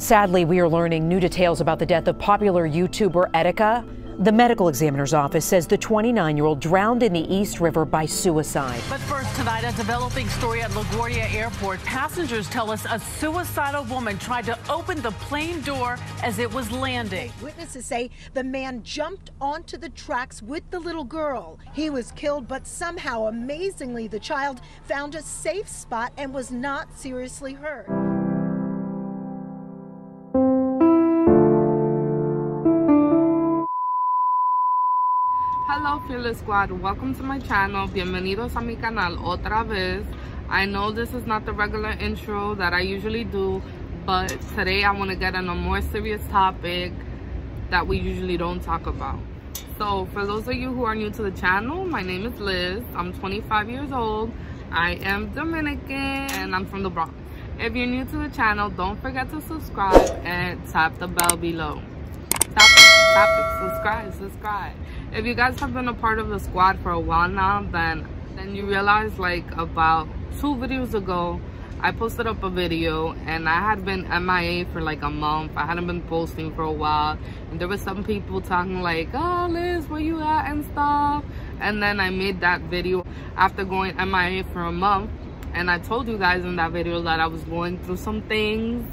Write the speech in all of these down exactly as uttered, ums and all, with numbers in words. Sadly, we are learning new details about the death of popular YouTuber Etika. The medical examiner's office says the twenty-nine-year-old drowned in the East River by suicide. But first tonight, a developing story at LaGuardia Airport. Passengers tell us a suicidal woman tried to open the plane door as it was landing. Witnesses say the man jumped onto the tracks with the little girl. He was killed, but somehow, amazingly, the child found a safe spot and was not seriously hurt. Hello Fearless Squad, welcome to my channel. Bienvenidos a mi canal otra vez. I know this is not the regular intro that I usually do, but today I want to get on a more serious topic that we usually don't talk about. So for those of you who are new to the channel, my name is Liz. I'm twenty-five years old. I am Dominican and I'm from the Bronx. If you're new to the channel, don't forget to subscribe and tap the bell below. Tap it, tap it, subscribe, subscribe. If you guys have been a part of the squad for a while now, then then you realize, like, about two videos ago I posted up a video and I had been M I A for like a month. I hadn't been posting for a while, and there were some people talking like, oh Liz, where you at and stuff. And then I made that video after going M I A for a month, and I told you guys in that video that I was going through some things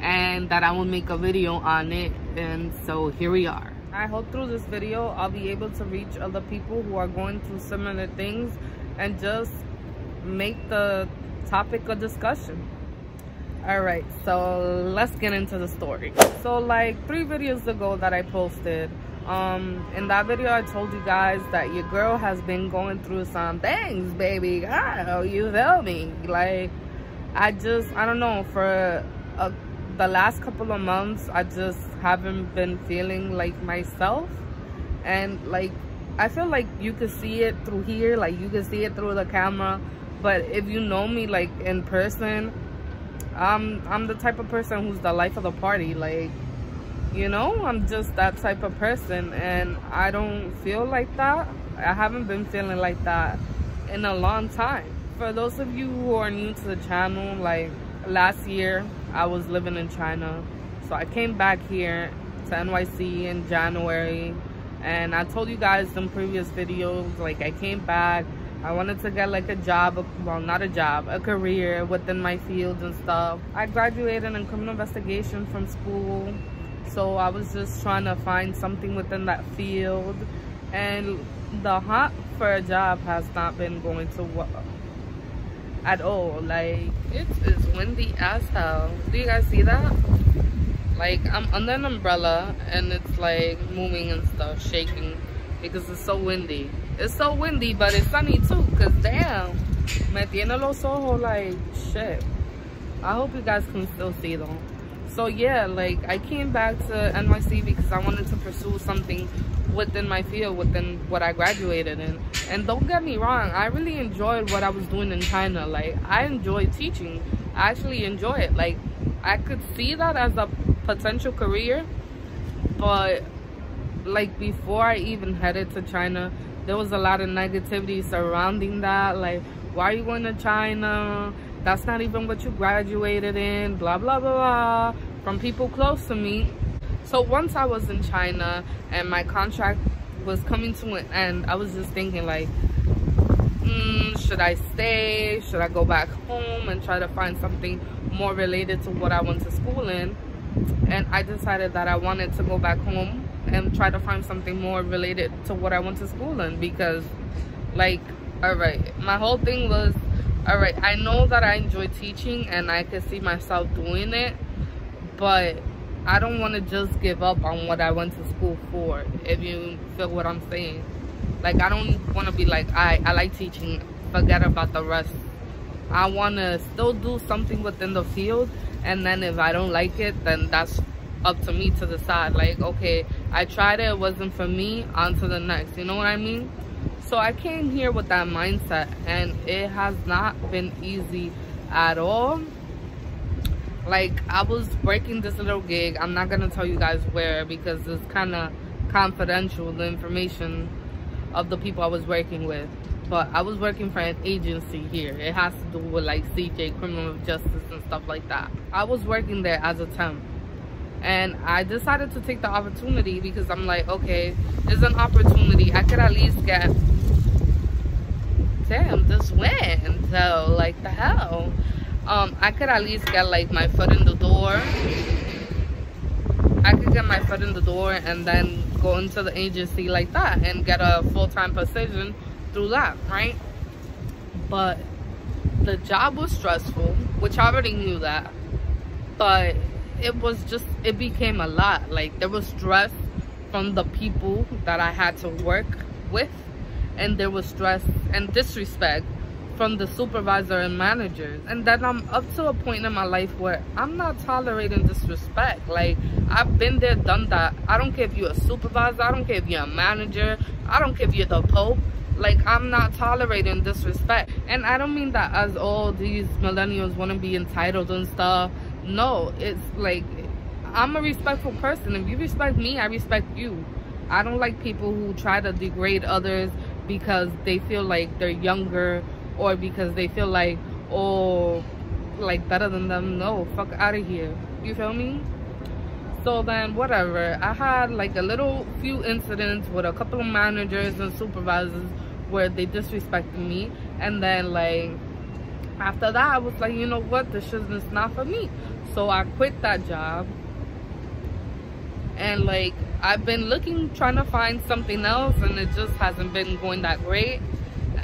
and that I would make a video on it, and so here we are. I hope through this video I'll be able to reach other people who are going through similar things and just make the topic a discussion. Alright, so let's get into the story. So like three videos ago that I posted, um, in that video I told you guys that your girl has been going through some things, baby girl, you feel me? Like, I just, I don't know, for a the last couple of months I just haven't been feeling like myself, and like I feel like you could see it through here, like you can see it through the camera. But if you know me, like, in person, um I'm the type of person who's the life of the party, like, you know, I'm just that type of person, and I don't feel like that. I haven't been feeling like that in a long time. For those of you who are new to the channel, like, last year I was living in China, so I came back here to N Y C in January, and I told you guys in previous videos, like, I came back, I wanted to get like a job, well, not a job, a career within my field and stuff. I graduated in criminal investigation from school, so I was just trying to find something within that field, and the hunt for a job has not been going to work at all. Like, it is windy as hell. Do you guys see that? Like, I'm under an umbrella and it's like moving and stuff, shaking, because it's so windy. It's so windy, but it's sunny too, cause damn, me tiene los ojos like shit. I hope you guys can still see them. So yeah, like, I came back to N Y C because I wanted to pursue something within my field, within what I graduated in. And don't get me wrong, I really enjoyed what I was doing in China. Like, I enjoy teaching. I actually enjoy it. Like, I could see that as a potential career, but like, before I even headed to China, there was a lot of negativity surrounding that. Like, why are you going to China? That's not even what you graduated in, blah, blah, blah, blah, from people close to me. So once I was in China and my contract was coming to an end, I was just thinking like, mm, should I stay? Should I go back home and try to find something more related to what I went to school in? And I decided that I wanted to go back home and try to find something more related to what I went to school in, because, like, all right, my whole thing was, all right, I know that I enjoy teaching and I can see myself doing it, but I don't want to just give up on what I went to school for, if you feel what I'm saying. Like, I don't want to be like, I, I like teaching, forget about the rest. I want to still do something within the field, and then if I don't like it, then that's up to me to decide. Like, okay, I tried it, it wasn't for me, on to the next, you know what I mean? So I came here with that mindset, and it has not been easy at all. Like, I was breaking this little gig. I'm not gonna tell you guys where, because it's kind of confidential, the information of the people I was working with. But I was working for an agency here. It has to do with like C J, criminal justice and stuff like that. I was working there as a temp, And I decided to take the opportunity because I'm like, okay, there's an opportunity. I could at least get, damn, this wind, though, like the hell. Um, I could at least get like my foot in the door. I could get my foot in the door and then go into the agency like that and get a full-time position through that, right? But the job was stressful, which I already knew that. But it was just, it became a lot. Like, there was stress from the people that I had to work with, and there was stress and disrespect from the supervisor and managers. And then I'm up to a point in my life where I'm not tolerating disrespect. Like, I've been there, done that. I don't care if you're a supervisor, I don't care if you're a manager, I don't care if you're the Pope. Like, I'm not tolerating disrespect. And I don't mean that as all these millennials want to be entitled and stuff. No, it's like, I'm a respectful person. If you respect me, I respect you. I don't like people who try to degrade others because they feel like they're younger or because they feel like, oh, like better than them. No, fuck out of here, you feel me? So then whatever, I had like a little few incidents with a couple of managers and supervisors where they disrespected me. And then like after that, I was like, you know what, this shit is not for me. So I quit that job, and like I've been looking, trying to find something else, and it just hasn't been going that great.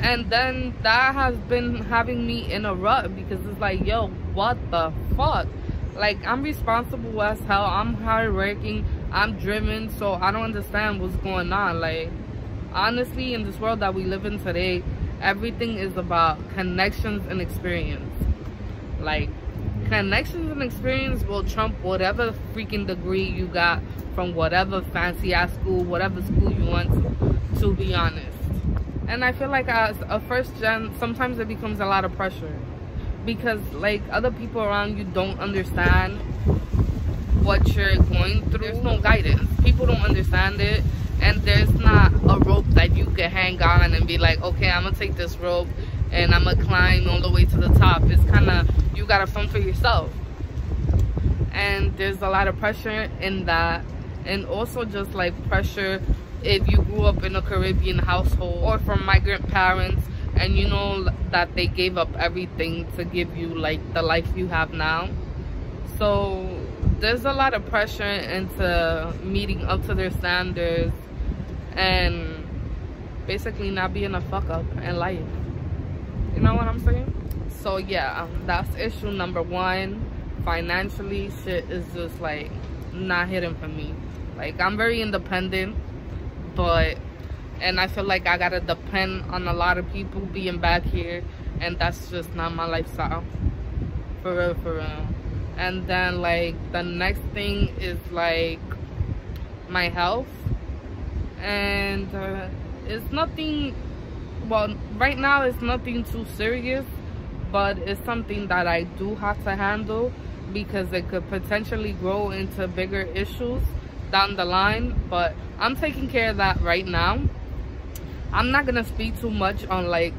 And then that has been having me in a rut because it's like, yo, what the fuck? Like, I'm responsible as hell, I'm hardworking, I'm driven, so I don't understand what's going on. Like, honestly, in this world that we live in today, everything is about connections and experience. Like, connections and experience will trump whatever freaking degree you got from whatever fancy ass school, whatever school you want to, to be honest. And I feel like as a first gen, sometimes it becomes a lot of pressure because like other people around you don't understand what you're going through. There's no guidance. People don't understand it. And there's not a rope that you can hang on and be like, okay, I'm gonna take this rope and I'm gonna climb all the way to the top. It's kind of, you gotta fend for yourself. And there's a lot of pressure in that. And also just like pressure if you grew up in a Caribbean household or from migrant parents, and you know that they gave up everything to give you like the life you have now. So there's a lot of pressure into meeting up to their standards and basically not being a fuck up in life. You know what I'm saying? So yeah, that's issue number one. Financially, shit is just like not hitting for me. Like, I'm very independent, but and I feel like I gotta depend on a lot of people being back here, and that's just not my lifestyle, for real, for real. And then like the next thing is like my health, and uh, it's nothing, well, right now it's nothing too serious, but it's something that I do have to handle because it could potentially grow into bigger issues down the line. But I'm taking care of that right now. I'm not gonna speak too much on like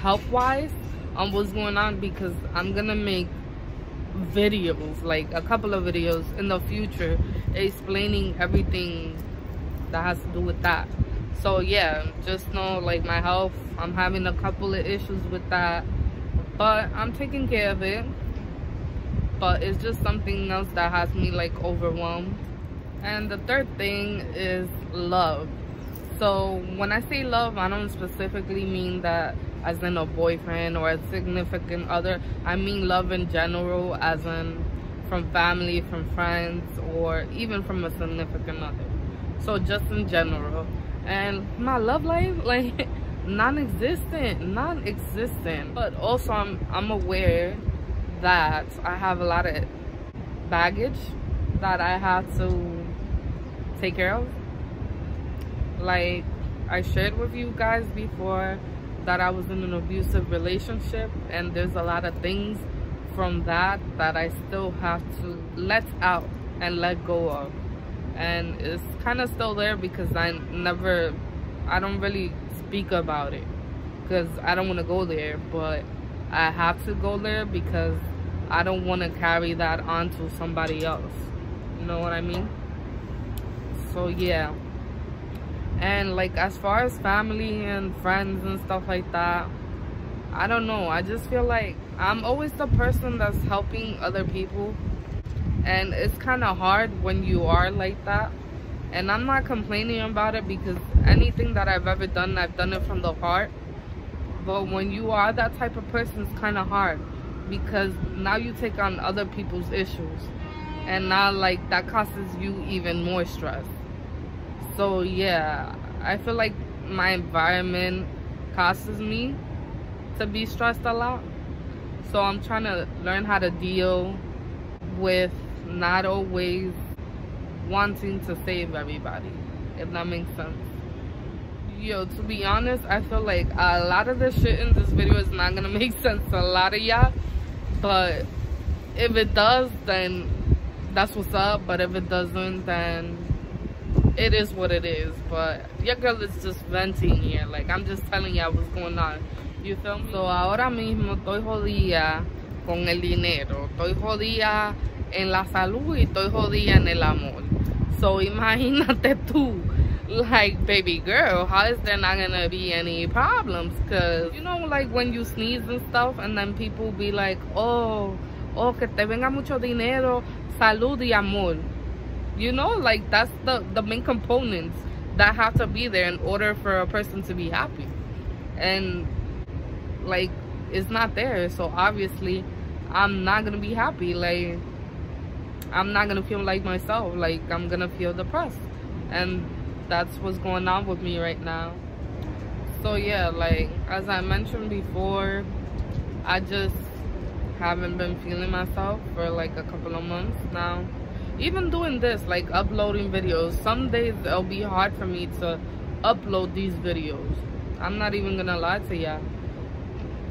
health wise on what's going on because I'm gonna make videos, like a couple of videos in the future, explaining everything that has to do with that. So yeah, just know like my health, I'm having a couple of issues with that, but I'm taking care of it. But it's just something else that has me like overwhelmed. And the third thing is love. So when I say love, I don't specifically mean that as in a boyfriend or a significant other. I mean love in general, as in from family, from friends, or even from a significant other. So just in general. And my love life, like, non-existent, non-existent. But also I'm, I'm aware that I have a lot of baggage that I have to take care of. Like, I shared with you guys before that I was in an abusive relationship, and there's a lot of things from that that I still have to let out and let go of. And it's kind of still there because I never, I don't really speak about it because I don't want to go there, but I have to go there because I don't want to carry that on to somebody else. you know what I mean? So yeah. And like as far as family and friends and stuff like that, I don't know, I just feel like I'm always the person that's helping other people, and it's kind of hard when you are like that. And I'm not complaining about it, because anything that I've ever done, I've done it from the heart. But when you are that type of person, it's kind of hard, because now you take on other people's issues, and now like that causes you even more stress. So yeah, I feel like my environment causes me to be stressed a lot. So I'm trying to learn how to deal with not always wanting to save everybody, if that makes sense. Yo, to be honest, I feel like a lot of the shit in this video is not gonna make sense to a lot of y'all, but if it does, then that's what's up. But if it doesn't, then it is what it is. But your girl is just venting here, like I'm just telling y'all what's going on, you feel me? So ahora mismo estoy jodida con el dinero, estoy jodida en la salud y estoy jodida en el amor. So imagínate tú, like, baby girl, how is there not gonna be any problems? Because you know, like when you sneeze and stuff, and then people be like, oh, oh, que te venga mucho dinero, salud y amor. You know, like that's the the main components that have to be there in order for a person to be happy, and like it's not there. So obviously I'm not gonna be happy, like I'm not gonna feel like myself, like I'm gonna feel depressed, and that's what's going on with me right now. So yeah, like as I mentioned before, I just haven't been feeling myself for like a couple of months now. Even doing this, like uploading videos, some days it'll be hard for me to upload these videos, I'm not even gonna lie to y'all,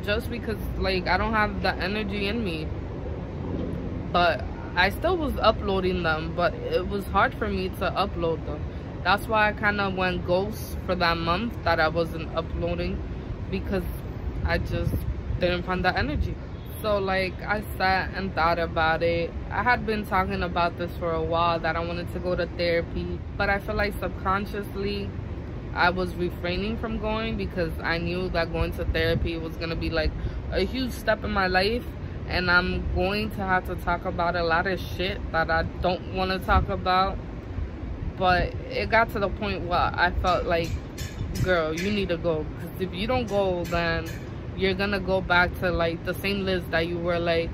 just because like I don't have the energy in me. But I still was uploading them, but it was hard for me to upload them. That's why I kind of went ghost for that month that I wasn't uploading, because I just didn't find the energy. So like I sat and thought about it. I had been talking about this for a while, that I wanted to go to therapy, but I feel like subconsciously I was refraining from going, because I knew that going to therapy was going to be like a huge step in my life, and I'm going to have to talk about a lot of shit that I don't want to talk about. But it got to the point where I felt like, girl, you need to go, because if you don't go, then you're gonna go back to like the same list that you were like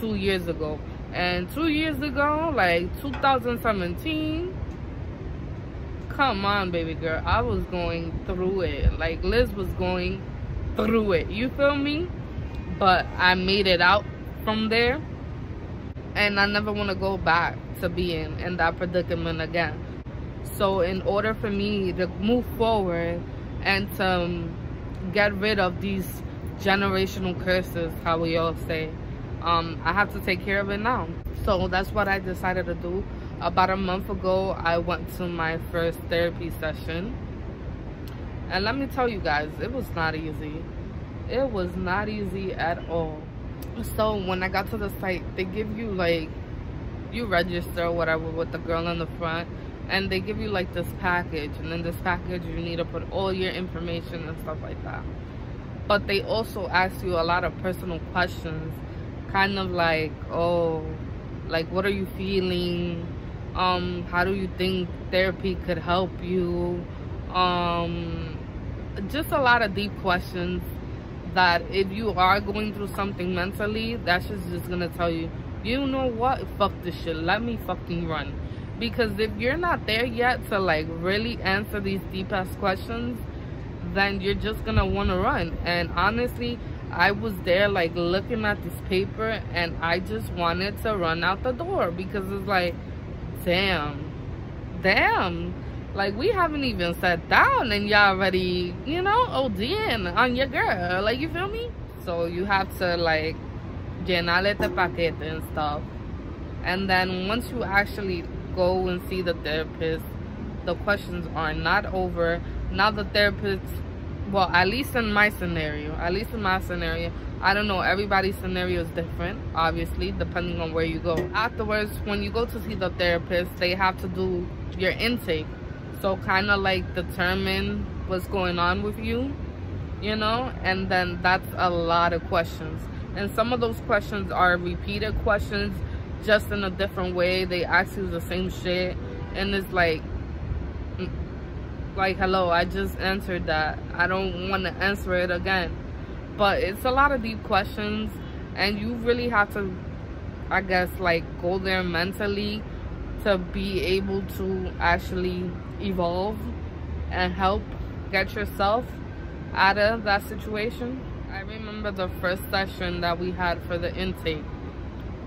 two years ago. And two years ago, like two thousand seventeen, come on, baby girl, I was going through it. Like Liz was going through it, you feel me? But I made it out from there, and I never want to go back to being in that predicament again. So in order for me to move forward and to get rid of these generational curses, how we all say, um I have to take care of it now. So that's what I decided to do. About a month ago, I went to my first therapy session, and let me tell you guys, it was not easy. It was not easy at all. So when I got to the site, they give you like, you register or whatever with the girl in the front, and they give you like this package, and in this package you need to put all your information and stuff like that. But they also ask you a lot of personal questions, kind of like, oh, like what are you feeling, um how do you think therapy could help you, um just a lot of deep questions that if you are going through something mentally, that's just, just gonna tell you, you know what, fuck this shit, let me fucking run. Because if you're not there yet to like really answer these deep ass questions, then you're just gonna want to run. And honestly, I was there like looking at this paper, and I just wanted to run out the door, because it's like, damn, damn, like we haven't even sat down and y'all already, you know, ODing on your girl, like, you feel me? So you have to like llenar este paquete and stuff, and then once you actually go and see the therapist, the questions are not over. Now the therapist, well, at least in my scenario, at least in my scenario, I don't know, everybody's scenario is different, obviously, depending on where you go. Afterwards, when you go to see the therapist, they have to do your intake. So kind of like determine what's going on with you, you know? And then that's a lot of questions. And some of those questions are repeated questions, just in a different way. They ask you the same shit. And it's like, like, hello, I just answered that. I don't want to answer it again. But it's a lot of deep questions, and you really have to, I guess, like, go there mentally to be able to actually evolve and help get yourself out of that situation. I remember the first session that we had for the intake.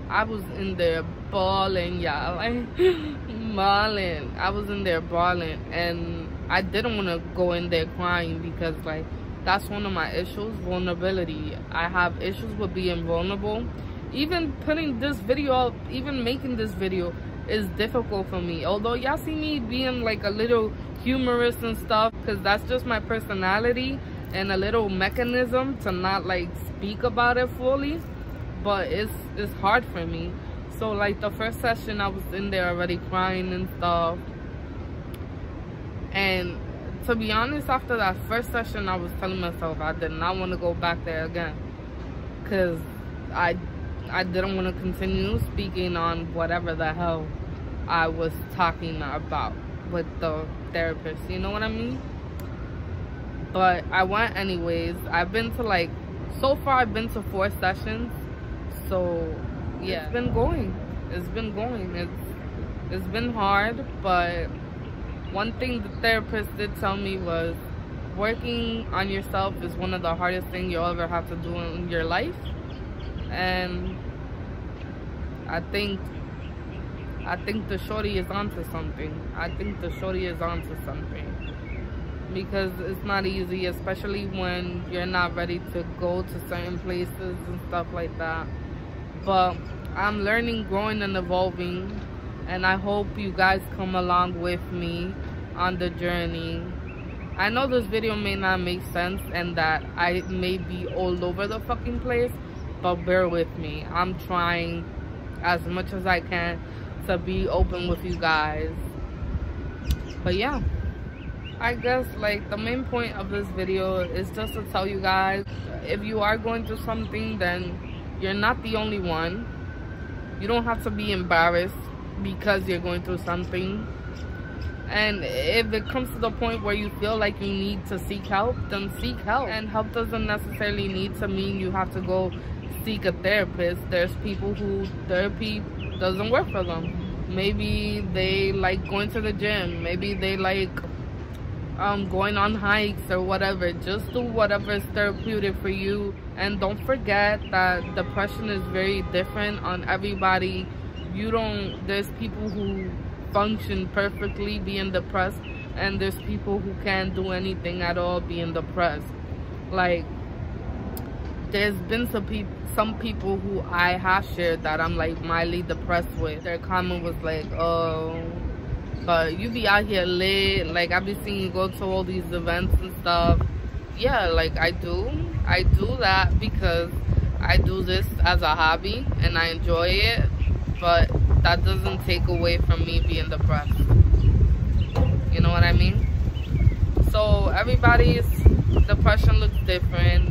I was in there bawling, y'all, like, bawling. I was in there bawling, and I didn't want to go in there crying because, like, that's one of my issues, vulnerability. I have issues with being vulnerable. Even putting this video up, even making this video is difficult for me. Although y'all see me being, like, a little humorous and stuff, because that's just my personality and a little mechanism to not, like, speak about it fully. But it's it's hard for me. So, like, the first session I was in there already crying and stuff. And to be honest, after that first session, I was telling myself I did not want to go back there again, because I I didn't want to continue speaking on whatever the hell I was talking about with the therapist, you know what I mean? But I went anyways. I've been to, like, so far I've been to four sessions. So yeah, it's been going. It's been going. It's it's been hard, but one thing the therapist did tell me was working on yourself is one of the hardest things you'll ever have to do in your life. And I think I think the shorty is onto something. I think the shorty is onto something. Because it's not easy, especially when you're not ready to go to certain places and stuff like that. But I'm learning, growing, and evolving. And I hope you guys come along with me on the journey. I know this video may not make sense and that I may be all over the fucking place, but bear with me. I'm trying as much as I can to be open with you guys. But yeah, I guess, like, the main point of this video is just to tell you guys, if you are going through something, then you're not the only one. You don't have to be embarrassed because you're going through something. And if it comes to the point where you feel like you need to seek help, then seek help. And help doesn't necessarily need to mean you have to go seek a therapist. There's people who therapy doesn't work for them. Maybe they like going to the gym, maybe they like um going on hikes or whatever. Just do whatever is therapeutic for you. And don't forget that depression is very different on everybody. You don't, there's people who function perfectly being depressed, and there's people who can't do anything at all being depressed. Like, there's been some, pe some people who I have shared that I'm, like, mildly depressed with. Their comment was like, oh, but you be out here lit. Like, I be seeing you go to all these events and stuff. Yeah, like, I do. I do that because I do this as a hobby and I enjoy it. But that doesn't take away from me being depressed. You know what I mean? So everybody's depression looks different.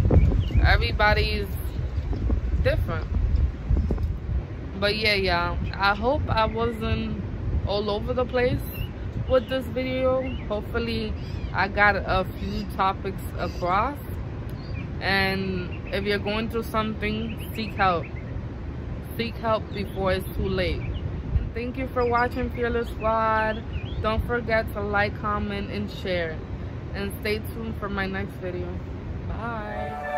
Everybody's different. But yeah, yeah. I hope I wasn't all over the place with this video. Hopefully, I got a few topics across. And if you're going through something, seek help. Seek help before it's too late. And thank you for watching Fearless Squad. Don't forget to like, comment, and share. And stay tuned for my next video. Bye.